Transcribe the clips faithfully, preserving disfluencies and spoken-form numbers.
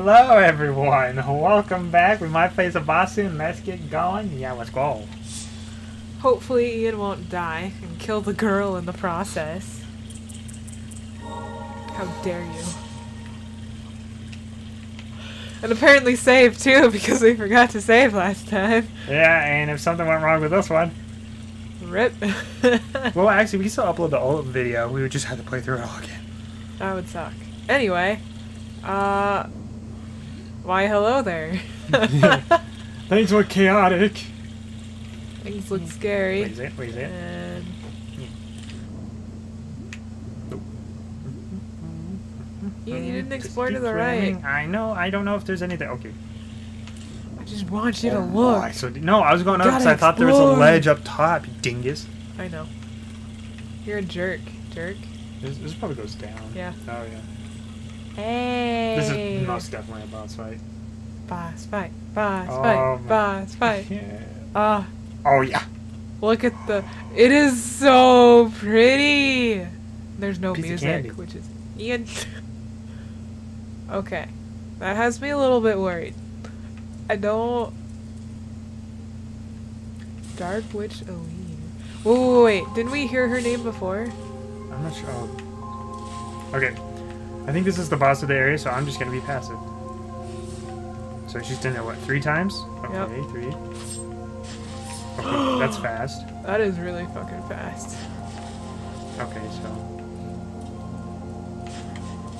Hello everyone, welcome back. We might play boss soon. Let's get going. Yeah, let's go. Hopefully Ian won't die and kill the girl in the process. How dare you. And apparently save too, because we forgot to save last time. Yeah, and if something went wrong with this one. Rip. Well, actually, we can still upload the old video. We would just have to play through it all again. That would suck. Anyway, uh... why hello there. Yeah. Things look chaotic. Things look scary. Wait, is it? Wait, is it? And... You, you didn't explore to the right. I know. I don't know if there's anything. Okay. I just want you oh, to look. Why? So, no, I was going up because I thought there was a ledge up top, you dingus. I know. You're a jerk. Jerk. This, this probably goes down. Yeah. Oh, yeah. Hey. This is most definitely a boss fight. Boss fight. Boss oh, fight. My. Boss fight. Yeah. Uh, oh, yeah. Look at the... It is so pretty. There's no Piece music, which is... Ian... Okay, that has me a little bit worried. I don't... Dark Witch Aline. Whoa, wait, wait, didn't we hear her name before? I'm not sure. I'll... Okay, I think this is the boss of the area, so I'm just going to be passive. So she's done it, what, three times? Okay, yep. Three. Okay, that's fast. That is really fucking fast. Okay, so...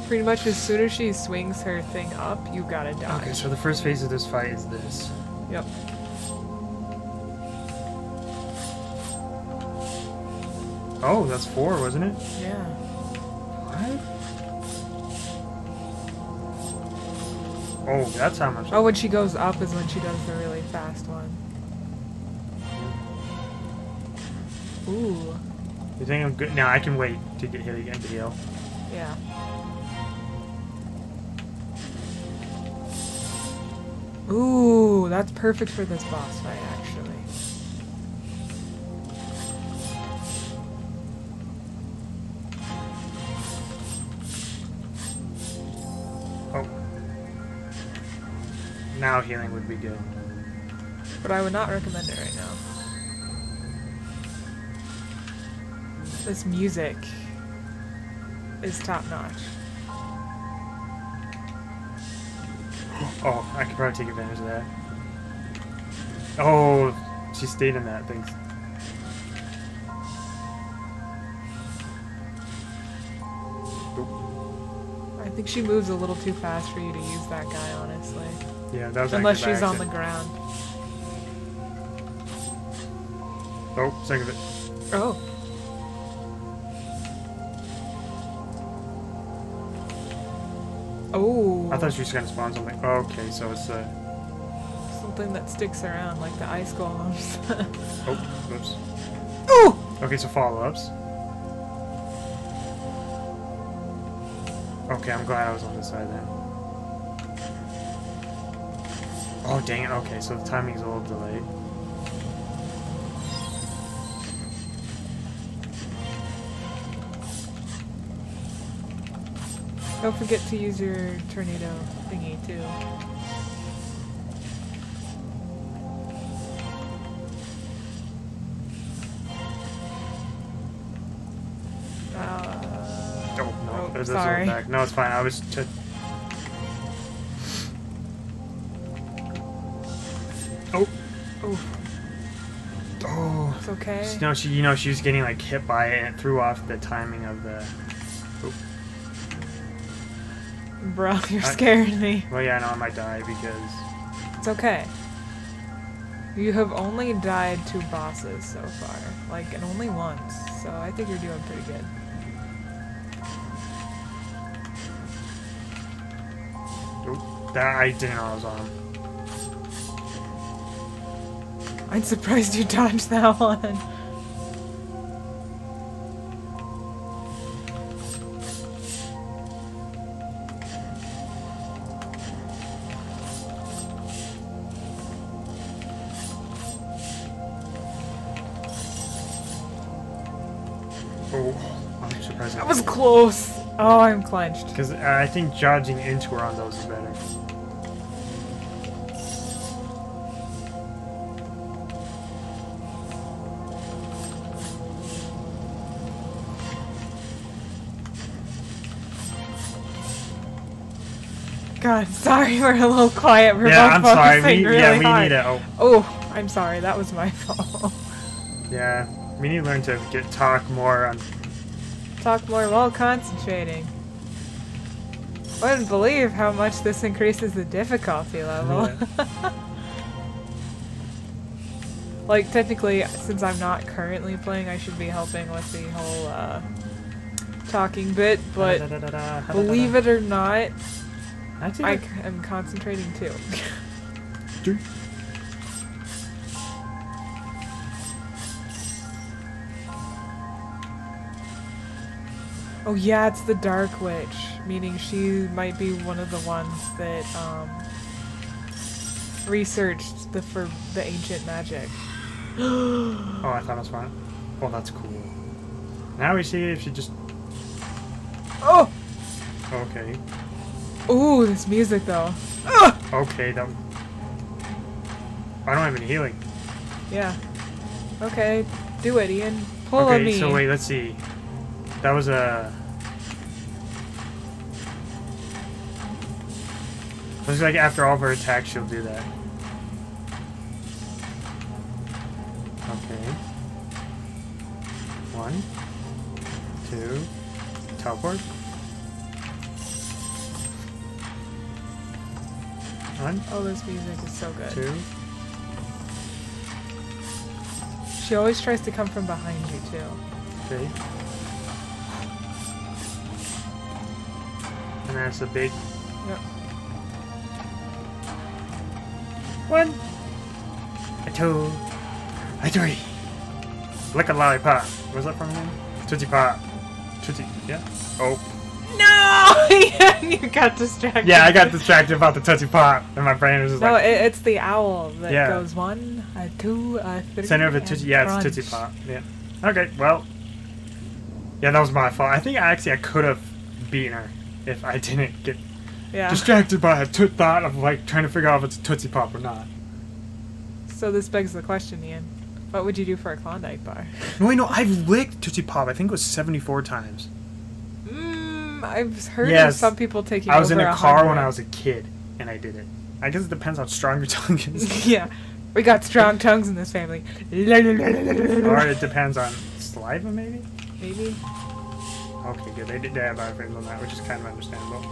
Pretty much as soon as she swings her thing up, you gotta die. Okay, so the first phase of this fight is this. Yep. Oh, that's four, wasn't it? Yeah. What? Oh, that's how much. Oh, when she goes up is when she does the really fast one. Ooh. You think I'm good? Now I can wait to get hit again to heal. Yeah. Ooh, that's perfect for this boss fight, actually. Oh. Now healing would be good. But I would not recommend it right now. This music is top-notch. Oh, I could probably take advantage of that. Oh, she stayed in that thing. I think she moves a little too fast for you to use that guy, honestly. Yeah, that was unless she's on the ground. Oh, think of it. Oh. Oh. I thought she was going to spawn something. Okay, so it's uh, something that sticks around, like the ice golems. Oh, oops. Ooh! Okay, so follow-ups. Okay, I'm glad I was on this side then. Oh, dang it. Okay, so the timing's a little delayed. Don't forget to use your tornado thingy, too. Uh, oh, no. Oh, there's sorry. This one back. No, it's fine. I was... T oh. Oh. Oh. It's okay. No, she, you know, she was getting, like, hit by it, and it threw off the timing of the... Oh. Bro, you're scaring me. Well, yeah, I know I might die because... It's okay. You have only died to bosses so far. Like, and only once. So I think you're doing pretty good. Oop, that I didn't know I was on. I'm surprised you dodged that one. Close. Oh, I'm clenched. Because uh, I think dodging into her on those is better. God, sorry we're a little quiet. We're yeah, both I'm sorry. We, really yeah, we hard. need it. Oh. oh, I'm sorry. That was my fault. Yeah, we need to learn to get talk more. On... Talk more while concentrating. I wouldn't believe how much this increases the difficulty level. Yeah. Like, technically, since I'm not currently playing, I should be helping with the whole uh, talking bit, but da, da, da, da, da, believe da, da, da. it or not, That's I c am concentrating too. Dude. Oh yeah, it's the Dark Witch, meaning she might be one of the ones that um, researched the for the ancient magic. Oh, I thought it was fine. Oh, that's cool. Now we see if she just. Oh. Okay. Ooh, this music though. Okay, that. I don't have any healing. Yeah. Okay, do it, Ian. Pull okay, on me. Okay, so wait, let's see. That was a. Looks like after all of her attacks, she'll do that. Okay. One, two, teleport. One. Oh, this music is so good. Two. She always tries to come from behind you too. Okay. And that's a big. Yep. One, a two, a three. Lick a lollipop. Where's that from? Tootsie Pop. Tootsie. Yeah. Oh. No! You got distracted. Yeah, I got distracted about the Tootsie Pop, and my brain was just no, like. No, it, it's the owl that yeah. goes one, a two, a three. Center of the Tootsie. Yeah, crunch. It's Tootsie Pop. Yeah. Okay. Well. Yeah, that was my fault. I think I actually I could have beaten her. If I didn't get yeah. distracted by a thought of like trying to figure out if it's a Tootsie Pop or not. So this begs the question, Ian. What would you do for a Klondike bar? No, I know. I've licked Tootsie Pop. I think it was seventy-four times. Mm, I've heard yes. of some people taking over a hundred. I was in a car when I was a kid, and I did it. I guess it depends how strong your tongue is. Yeah. We got strong tongues in this family. Or it depends on saliva, maybe? Maybe. Okay, good. They did have iframes on that, which is kind of understandable.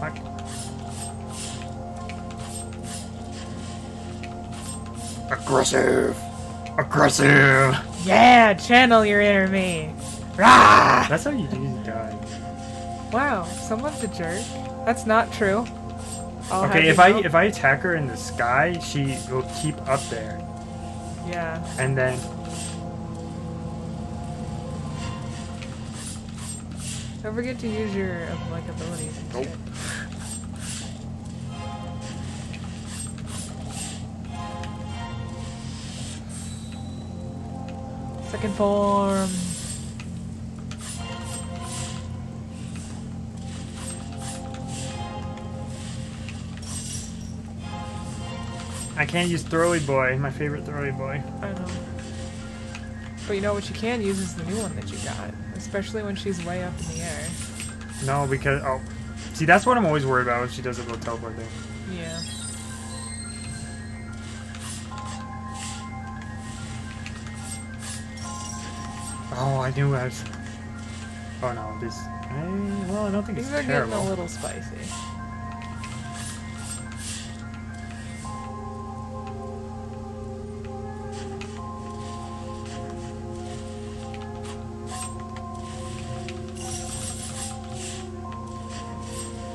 Fuck. Aggressive! Aggressive! Yeah, channel your inner me! Rah! That's how you usually die. Wow, someone's a jerk. That's not true. I'll okay, if I know. if I attack her in the sky, she will keep up there. Yeah. And then. Don't forget to use your um, like abilities. And nope. Shit. Second form. I can't use Throwy Boy, my favorite Throwy Boy. I know. But you know what you can use is the new one that you got. Especially when she's way up in the air. No, because... Oh. See, that's what I'm always worried about if she does a little teleport thing. Yeah. Oh, I knew I was... Oh no, this... I, well, I don't think These it's terrible. These are getting a little spicy.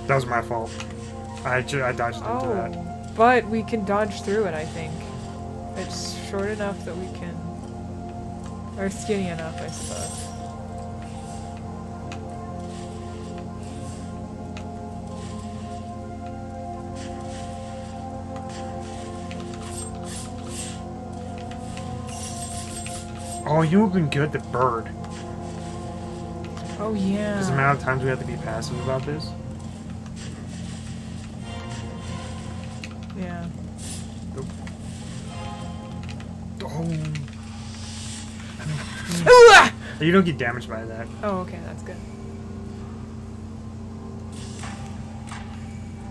That was my fault. I, ju I dodged oh, into that. But we can dodge through it, I think. It's short enough that we can... Or skinny enough, I suppose. Oh, you have been good, the bird. Oh, yeah. Because the amount of times we have to be passive about this. Yeah. Oop. You don't get damaged by that. Oh, okay, that's good.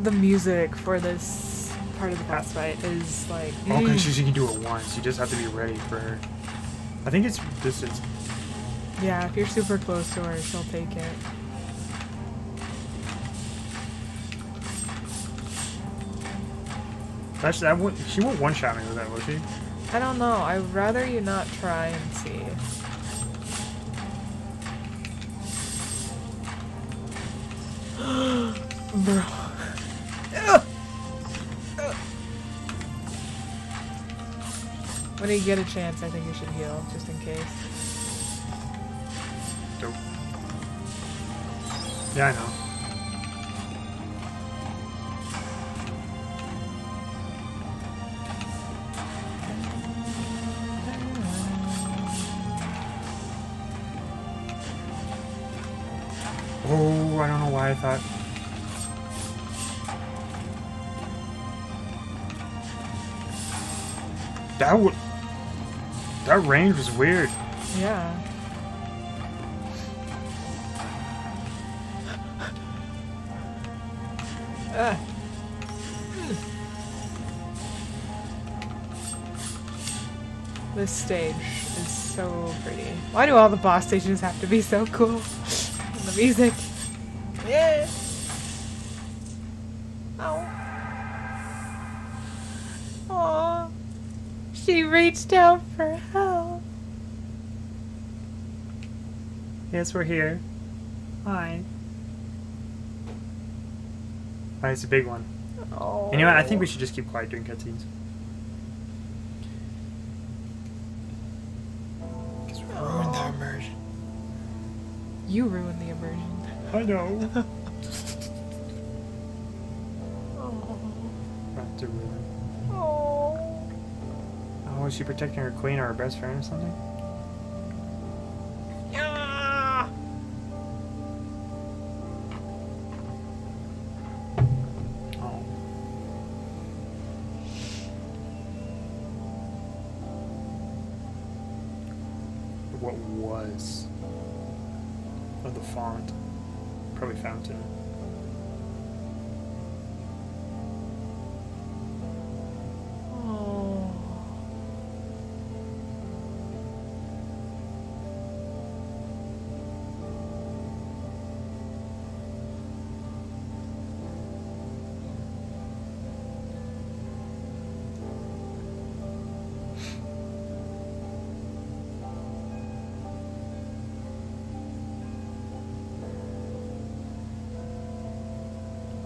The music for this part of the boss fight is like... All countries you can do it once. You just have to be ready for her. I think it's distance. Yeah, if you're super close to her, she'll take it. Actually, that would, she won't one-shot me with that, will she? I don't know. I'd rather you not try and see. Bro. When you get a chance, I think you should heal, just in case. Dope. Yeah, I know. Oh, I don't know why I thought... That would... That range was weird. Yeah. Uh. This stage is so pretty. Why do all the boss stages have to be so cool? And the music. Yeah. Oh. Aww. She reached out for help. Yes, we're here. Hi. Oh, it's a big one. Oh. Anyway, I think we should just keep quiet during cutscenes. Because we ruined the immersion. You ruined the immersion. I know. Oh. Not to ruin. Oh. Oh, is she protecting her queen or her best friend or something? Yeah. Oh. What was of the font? Probably fountain. Oh.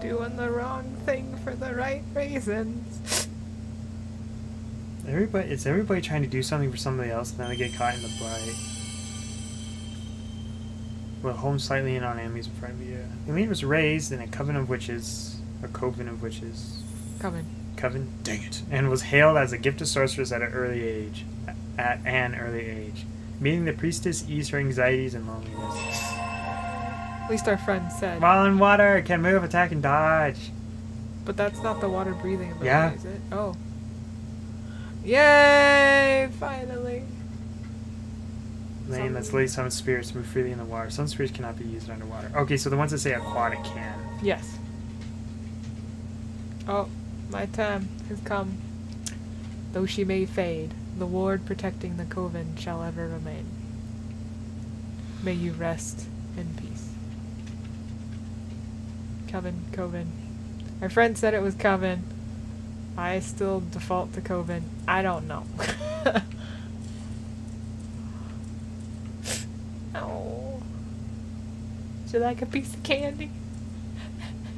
Doing the wrong thing for the right reasons. Everybody, it's everybody trying to do something for somebody else, and then they get caught in the bite. Well, home slightly in on enemies in front of you. Eileen was raised in a coven of witches, a coven of witches. Coven. Coven. Dang it! And was hailed as a gifted sorceress at an early age. At an early age, meeting the priestess eased her anxieties and loneliness. At least our friend said. While in water, can move, attack, and dodge. But that's not the water breathing ability, yeah. Is it? Oh. Yay! Finally! Lane, let's lay some spirits to move freely in the water. Some spirits cannot be used underwater. Okay, so the ones that say aquatic can. Yes. Oh, my time has come. Though she may fade, the ward protecting the coven shall ever remain. May you rest in peace. Coven, Coven. Our friend said it was Coven. I still default to Coven. I don't know. Oh. Would you like a piece of candy?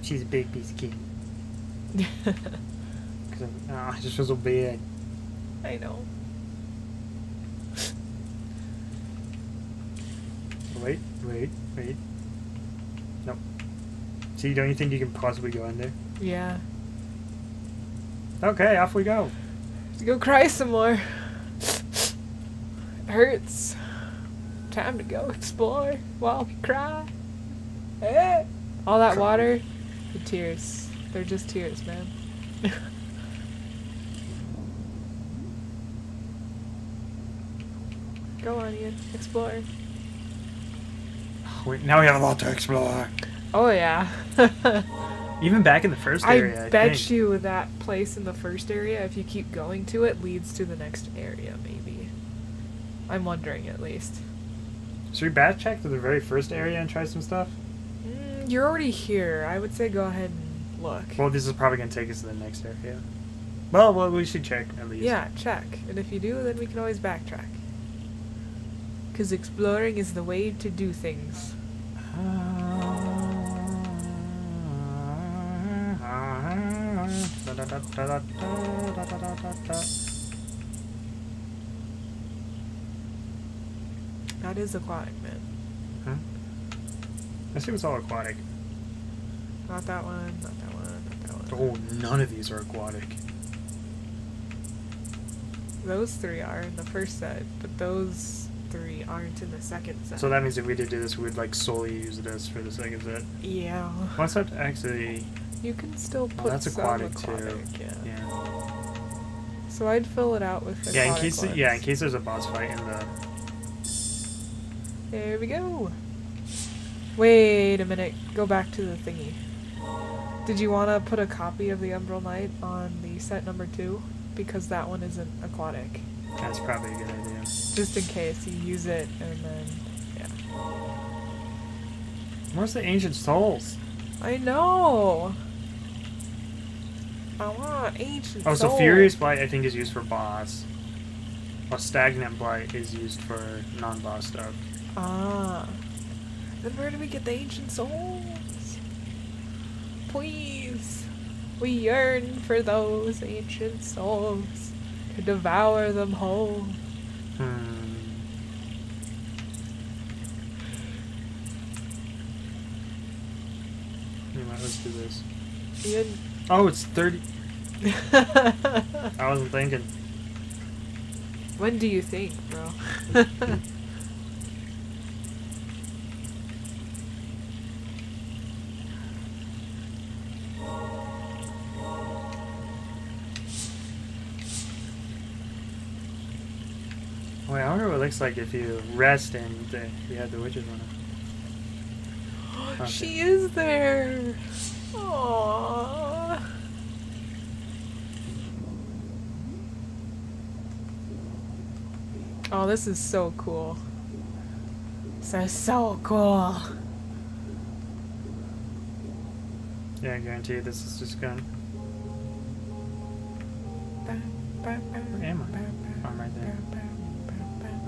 She's a big piece of candy. Because oh, I just was so big. I know. Wait, wait, wait. Nope. So you don't you think you can possibly go in there? Yeah. Okay, off we go. Let's go cry some more. It hurts. Time to go explore while we cry. Eh. All that water, the tears. They're just tears, man. Go on, Ian. Explore. we, now we have a lot to explore. Oh yeah. Even back in the first area, I, I bet think. you that place in the first area, if you keep going to it, leads to the next area, maybe. I'm wondering, at least. Should we backtrack to the very first area and try some stuff? Mm, you're already here. I would say go ahead and look. Well, this is probably going to take us to the next area. Well, well, we should check, at least. Yeah, check. And if you do, then we can always backtrack. Because exploring is the way to do things. Uh... That is aquatic, man. Huh? I assume it's all aquatic. Not that one, not that one, not that one. Oh, none of these are aquatic. Those three are in the first set, but those three aren't in the second set. So that means if we did do this, we would like solely use this for the second set. Yeah. What's that actually... You can still put oh, that's some aquatic, aquatic too. Yeah. yeah. So I'd fill it out with. Yeah, in case. Ones. Yeah, in case there's a boss fight in the. There we go. Wait a minute. Go back to the thingy. Did you want to put a copy of the Umbral Knight on the set number two? Because that one isn't aquatic. That's probably a good idea. Just in case you use it, and then yeah. Where's the Ancient Souls? I know. I want ancient. Oh, so soul. Furious Blight I think is used for boss. While Stagnant Blight is used for non-boss stuff. Ah. Then where do we get the Ancient Souls? Please. We yearn for those ancient souls. To devour them whole. Hmm. Anyway, let's do this. Ian. Oh, it's thirty. I wasn't thinking. When do you think, bro? Wait, I wonder what it looks like if you rest and uh, you have the witches on it. Okay. She is there. Aww. Oh, this is so cool. So so cool. Yeah, I guarantee you this is just gone. Where am I? I'm right there.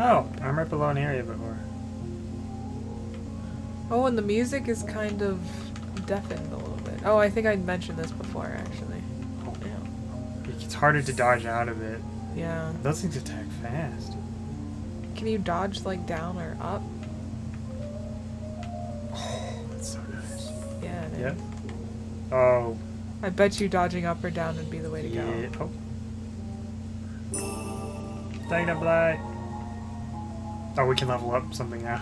Oh, I'm right below an area before. Oh, and the music is kind of deafened a little bit. Oh, I think I mentioned this before, actually. Oh, yeah. It's harder to dodge out of it. Yeah. Those things attack fast. Can you dodge, like, down or up? Oh, that's so nice. Yeah, it yep. is. Oh. I bet you dodging up or down would be the way to yeah. go. Oh. Dang it, Bly. Oh, we can level up something now.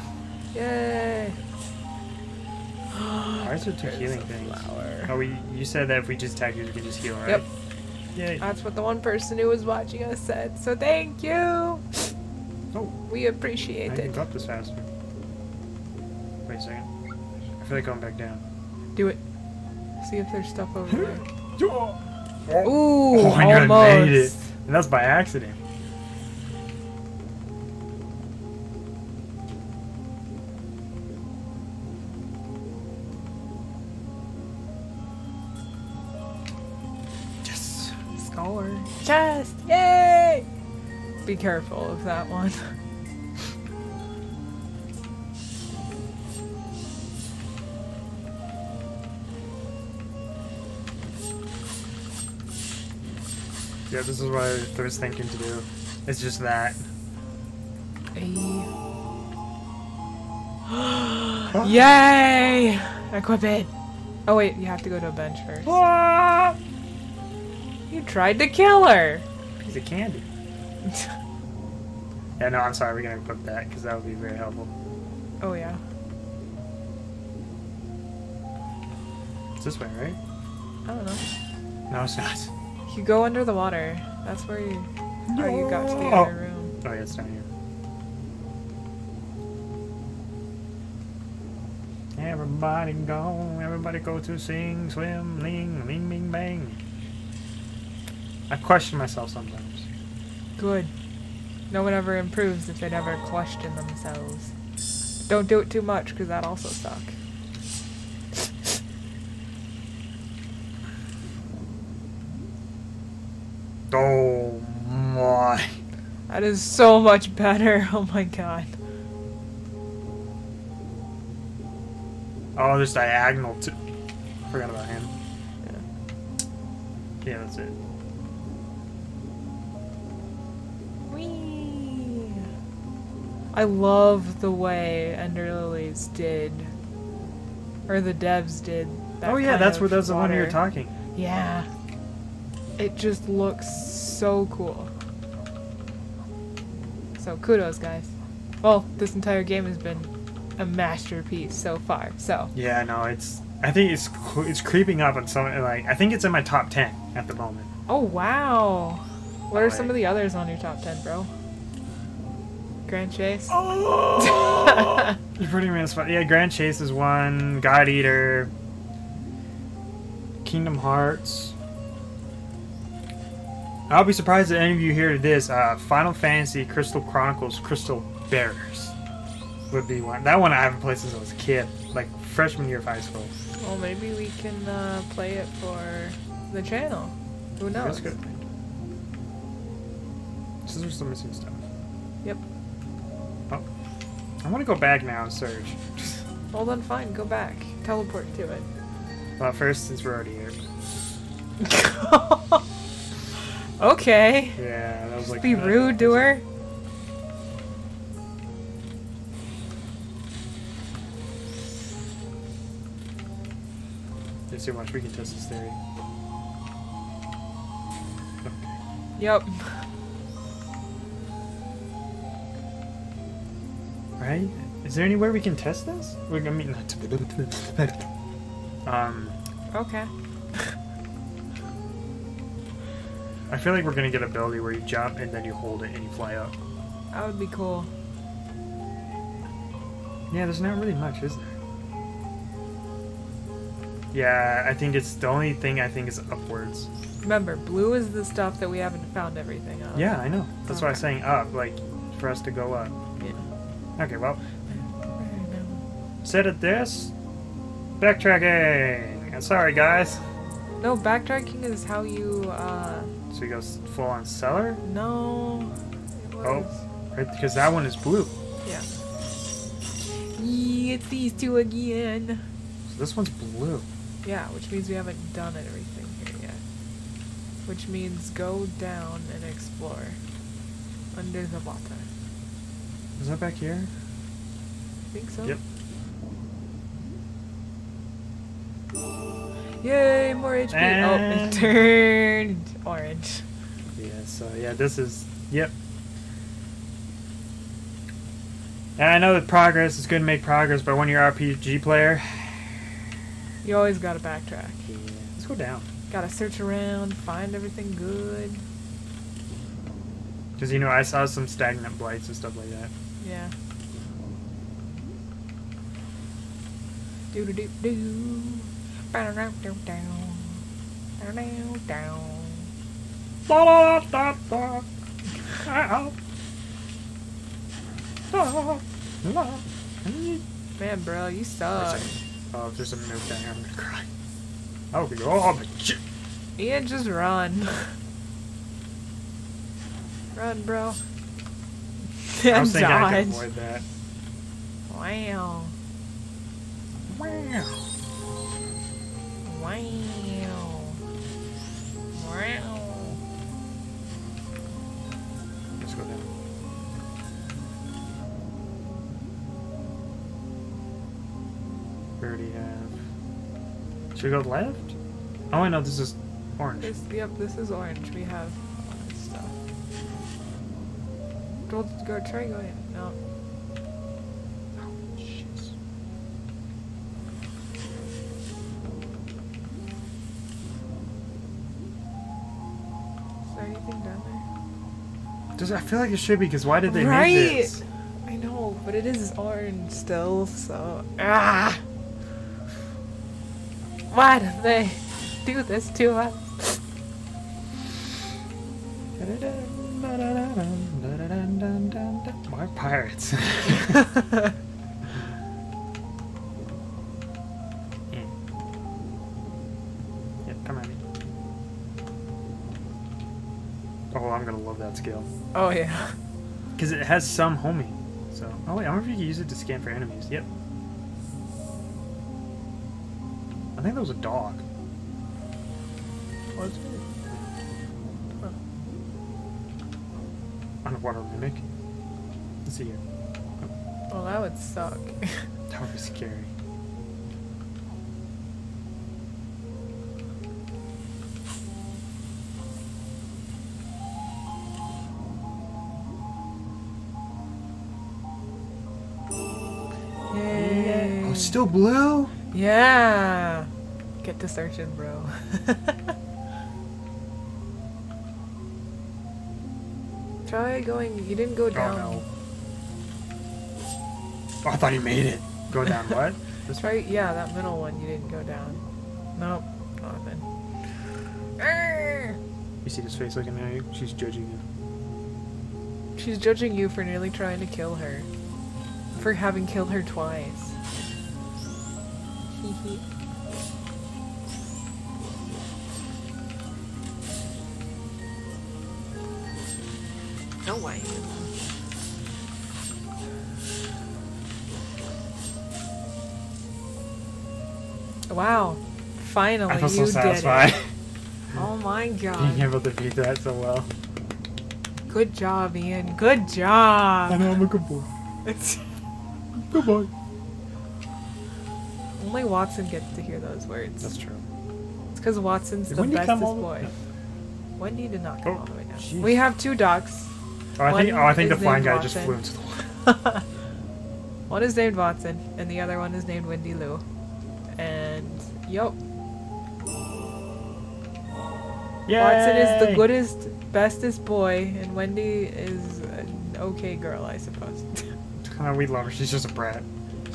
Yay! Why is there two There's healing things? Flower. Oh, we, you said that if we just attack you, we can just heal, right? Yep. Yay. That's what the one person who was watching us said, so thank you! Oh. We appreciate I it. I can go up this faster. Wait a second. I feel like going back down. Do it. See if there's stuff over there. Ooh, oh, I almost! I made it. And that's by accident. Chest! Yay! Be careful of that one. Yeah, this is what I was thinking to do. It's just that. Huh? Yay! Equip it! Oh wait, you have to go to a bench first. Ah! You tried to kill her! Piece of candy. Yeah, no, I'm sorry, we're gonna equip that, because that would be very helpful. Oh, yeah. It's this way, right? I don't know. No, it's not. You go under the water. That's where you... No. Oh, you got to the oh. other room. Oh, yeah, it's down here. Everybody go, everybody go to sing, swim, ling, ling, bing, bang. I question myself sometimes. Good. No one ever improves if they never question themselves. Don't do it too much, because that also sucks. Oh my. That is so much better. Oh my god. Oh, there's diagonal too. Forgot about him. Yeah, yeah, that's it. Whee! I love the way Ender Lilies did, or the devs did. That oh yeah, kind that's of where that's the one you were talking. Yeah. It just looks so cool. So kudos, guys. Well, this entire game has been a masterpiece so far. So yeah, no, it's. I think it's it's creeping up on some. Like I think it's in my top ten at the moment. Oh wow! What All are right. some of the others on your top ten, bro? Grand Chase. Oh! You're pretty much spot. Yeah, Grand Chase is one. God Eater. Kingdom Hearts. I'll be surprised if any of you hear this. Uh, Final Fantasy Crystal Chronicles Crystal Bearers. Would be one. That one I haven't played since I was a kid, like freshman year of high school. Well, maybe we can uh, play it for the channel. Who knows? That's good. So there's some missing stuff. Yep. Oh, I want to go back now, Serge. Well then, fine. Go back. Teleport to it. Well, first, since we're already here. Okay. Yeah, that was like. Be rude to her. Too much. We can test this theory. Okay. Yep. Right? Is there anywhere we can test this? We're gonna meet. Um. Okay. I feel like we're gonna get an ability where you jump and then you hold it and you fly up. That would be cool. Yeah, there's not really much, is there? Yeah, I think it's the only thing I think is upwards. Remember, blue is the stuff that we haven't found everything on. Yeah, I know. That's okay. Why I was saying up, like, for us to go up. Yeah. Okay, well. Set at this. Backtracking! I'm sorry, guys. No, backtracking is how you, uh... So you go full on cellar? No. Oh, right, because that one is blue. Yeah. Yeah, it's these two again. So this one's blue. Yeah, which means we haven't done everything here yet. Which means go down and explore. Under the water. Is that back here? I think so. Yep. Yay, more H P! And... Oh, it turned orange. Yeah, so yeah, this is... Yep. And I know that progress is good to make progress, but when you're an R P G player... You always gotta backtrack. Yeah. Let's go down. Gotta search around, find everything good. Because, you know, I saw some stagnant blights and stuff like that. Yeah. Do do do do. Down, down, down, down. Da da da da. Ow. Da da. Man, bro, you suck. Oh, if there's a milk down here, I'm gonna cry. Oh, we go. Oh, my shit. Ian, just run. Run, bro. I was thinking I could avoid that. Wow. Wow. Wow. Wow. Let's go down. Already have. Should we go left? Oh, I know this is orange. This, yep, this is orange. We have orange stuff. Go, go try going. No. Oh, shit. Is there anything down there? Does I feel like it should be? Because why did they right? make this? I know, but it is orange still. So ah. Why do they do this to us? More pirates. Oh, I'm gonna love that skill. Oh yeah. Because it has some homing. So, oh wait, I wonder if you can use it to scan for enemies. Yep. I think that was a dog. Was it? Huh. Underwater mimic. Let's see here. Oh. Well, that would suck. That would be scary. Still blue? Yeah. Get to searching, bro. Try going. You didn't go down. Oh, no. Oh, I thought you made it. Go down what? This Try, yeah, that middle one. You didn't go down. Nope. Nothing. You see this face looking at you? She's judging you. She's judging you for nearly trying to kill her. For having killed her twice. No way. Wow. Finally, I feel so you satisfied. Did it. Oh my god. Being able to beat that so well. Good job, Ian. Good job. I know, I'm a good boy. It's good boy. Only Watson gets to hear those words. That's true. It's because Watson's did the Wendy bestest boy. No. Wendy did not come oh, all the way down. Geez. We have two ducks. Oh, I one think, oh, I think the flying guy Watson. just flew into the water. One is named Watson, and the other one is named Wendy Lou. And, yo. Yay! Watson is the goodest, bestest boy, and Wendy is an okay girl, I suppose. Oh, we love her. She's just a brat.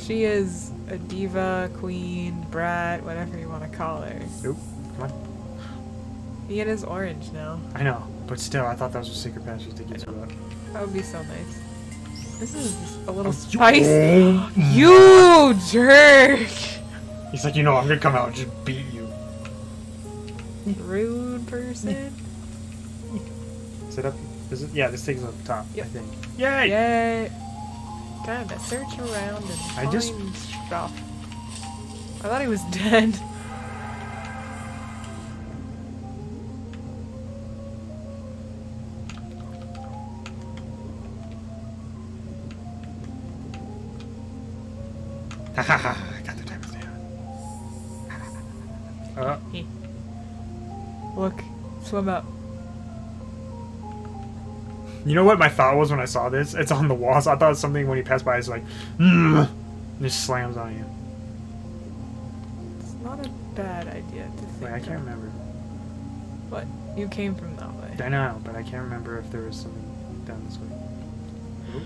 She is a diva, queen, brat, whatever you want to call her. Nope. Come on. Ian is orange now. I know, but still, I thought that was a secret passage to get to that. That would be so nice. This is a little oh, spicy. You, oh. You jerk! He's like, you know, I'm gonna come out and just beat you. Rude person. Is it up? Is it? Yeah, this thing's up top, yep. I think. Yay! Yay! Time to search around and find I just... stuff. I thought he was dead. Ha ha ha! I got the time of day. Uh. Hey. Look, swim up. You know what my thought was when I saw this? It's on the walls. I thought something when he passed by is like, mm, and just slams on you. It's not a bad idea to think. Wait, I can't of. remember. What? You came from that way. I know, but I can't remember if there was something down this way. Oops.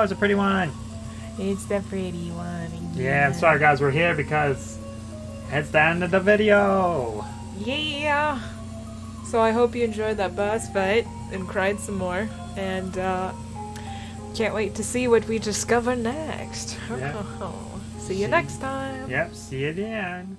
It's a pretty one. It's the pretty one. Yeah. yeah, I'm sorry guys, we're here because it's the end of the video. Yeah. So I hope you enjoyed that boss fight and cried some more. And uh, can't wait to see what we discover next. Yep. Oh, see you see, next time. Yep, see you then.